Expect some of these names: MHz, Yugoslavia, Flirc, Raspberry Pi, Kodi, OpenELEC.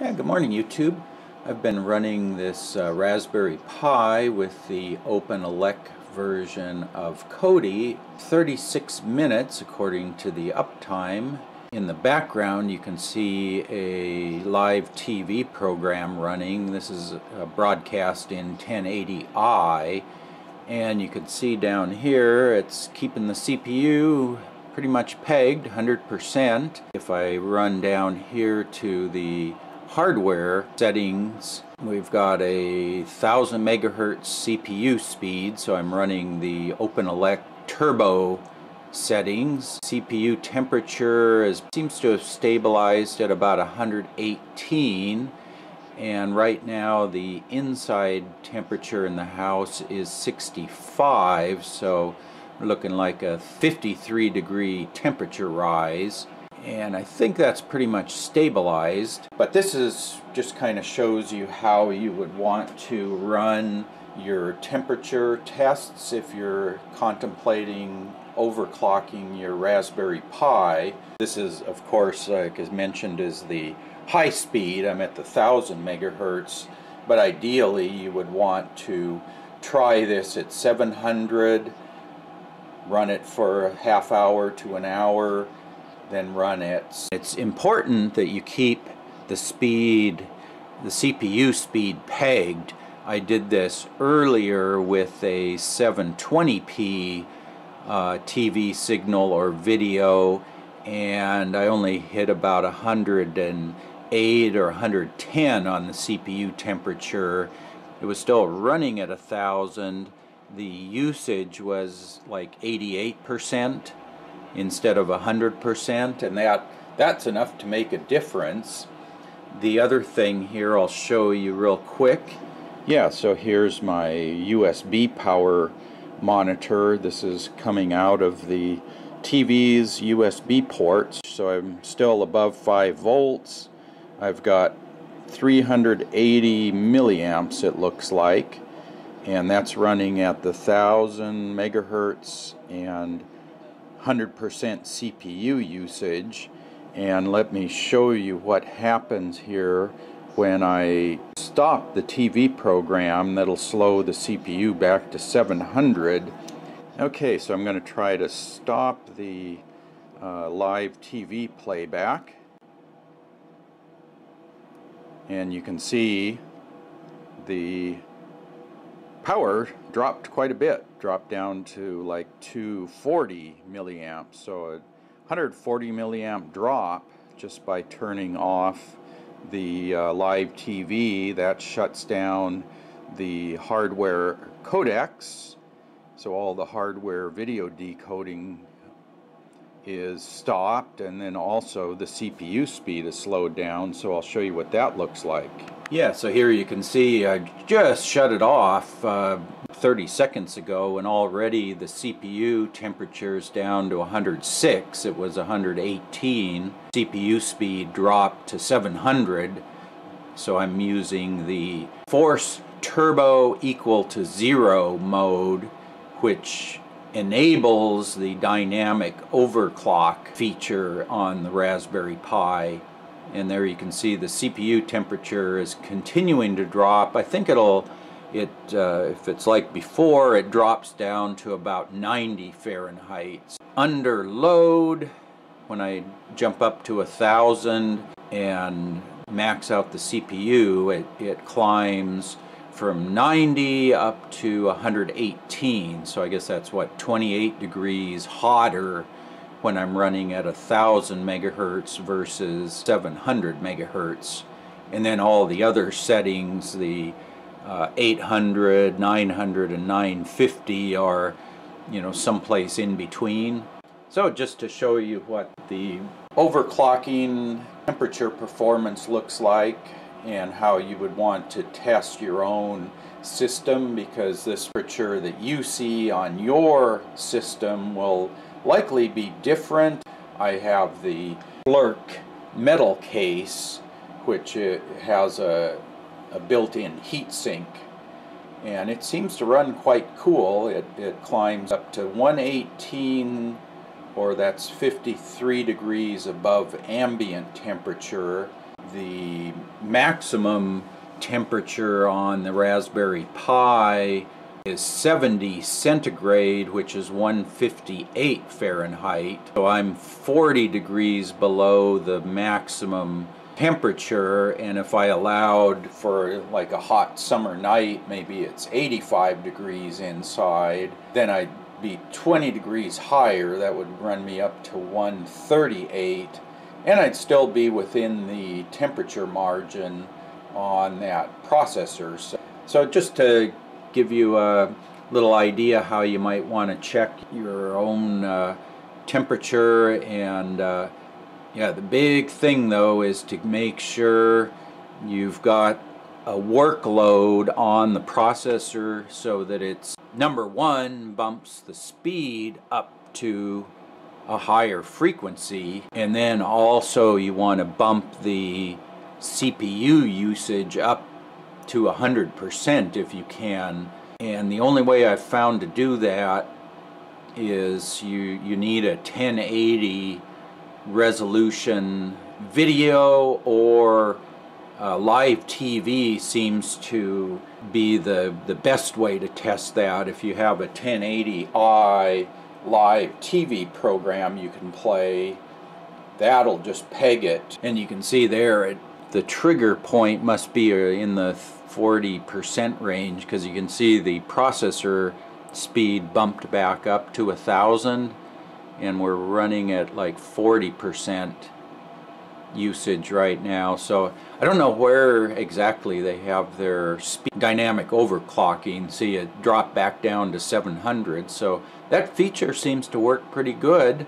Yeah, good morning YouTube. I've been running this Raspberry Pi with the OpenELEC version of Kodi, 36 minutes according to the uptime. In the background you can see a live TV program running. This is a broadcast in 1080i, and you can see down here it's keeping the CPU pretty much pegged, 100%. If I run down here to the hardware settings, we've got a 1000 megahertz CPU speed, so I'm running the OpenELEC turbo settings. CPU temperature seems to have stabilized at about 118, and right now the inside temperature in the house is 65, so we're looking like a 53-degree temperature rise. And I think that's pretty much stabilized, but this is just kind of shows you how you would want to run your temperature tests if you're contemplating overclocking your Raspberry Pi. This is, of course, like as mentioned, is the high speed. I'm at the 1000 megahertz, but ideally you would want to try this at 700, run it for a half hour to an hour, then run it. It's important that you keep the speed, the CPU speed, pegged. I did this earlier with a 720p TV signal or video, and I only hit about 108 or 110 on the CPU temperature. It was still running at 1000. The usage was like 88%. Instead of 100%, and that's enough to make a difference. The other thing here I'll show you real quick. Yeah, so here's my USB power monitor. This is coming out of the TV's USB ports, so I'm still above 5 volts. I've got 380 milliamps it looks like, and that's running at the 1000 megahertz and 100% CPU usage. And let me show you what happens here when I stop the TV program. That'll slow the CPU back to 700. Okay, so I'm going to try to stop the live TV playback, and you can see the power dropped quite a bit, dropped down to like 240 milliamps, so a 140 milliamp drop just by turning off the live TV. That shuts down the hardware codecs, so all the hardware video decoding is stopped, and then also the CPU speed is slowed down, so I'll show you what that looks like. Yeah, so here you can see I just shut it off 30 seconds ago, and already the CPU temperature's down to 106. It was 118. CPU speed dropped to 700, so I'm using the force turbo equal to 0 mode, which enables the dynamic overclock feature on the Raspberry Pi. And there you can see the CPU temperature is continuing to drop. I think if it's like before, it drops down to about 90 Fahrenheit. Under load, when I jump up to 1000 and max out the CPU, it climbs from 90 up to 118, so I guess that's what, 28 degrees hotter when I'm running at 1000 megahertz versus 700 megahertz. And then all the other settings, the 800, 900 and 950 are, you know, someplace in between. So just to show you what the overclocking temperature performance looks like and how you would want to test your own system, because this temperature that you see on your system will likely be different. I have the Flirc metal case, which has a built-in heat sink, and it seems to run quite cool. It climbs up to 118, or that's 53 degrees above ambient temperature the maximum temperature on the Raspberry Pi is 70 centigrade, which is 158 Fahrenheit. So I'm 40 degrees below the maximum temperature, and if I allowed for like a hot summer night, maybe it's 85 degrees inside, then I'd be 20 degrees higher. That would run me up to 138, and I'd still be within the temperature margin on that processor. So just to give you a little idea how you might want to check your own temperature. And yeah, the big thing though is to make sure you've got a workload on the processor so that it's, number one, bumps the speed up to a higher frequency, and then also you want to bump the CPU usage up to 100% if you can. And the only way I've found to do that is you need a 1080 resolution video, or live TV seems to be the best way to test that. If you have a 1080i live TV program you can play, that'll just peg it, and you can see there the trigger point must be in the 40% range, because you can see the processor speed bumped back up to 1,000, and we're running at like 40% usage right now. So I don't know where exactly they have their speed dynamic overclocking. See, it dropped back down to 700, so that feature seems to work pretty good.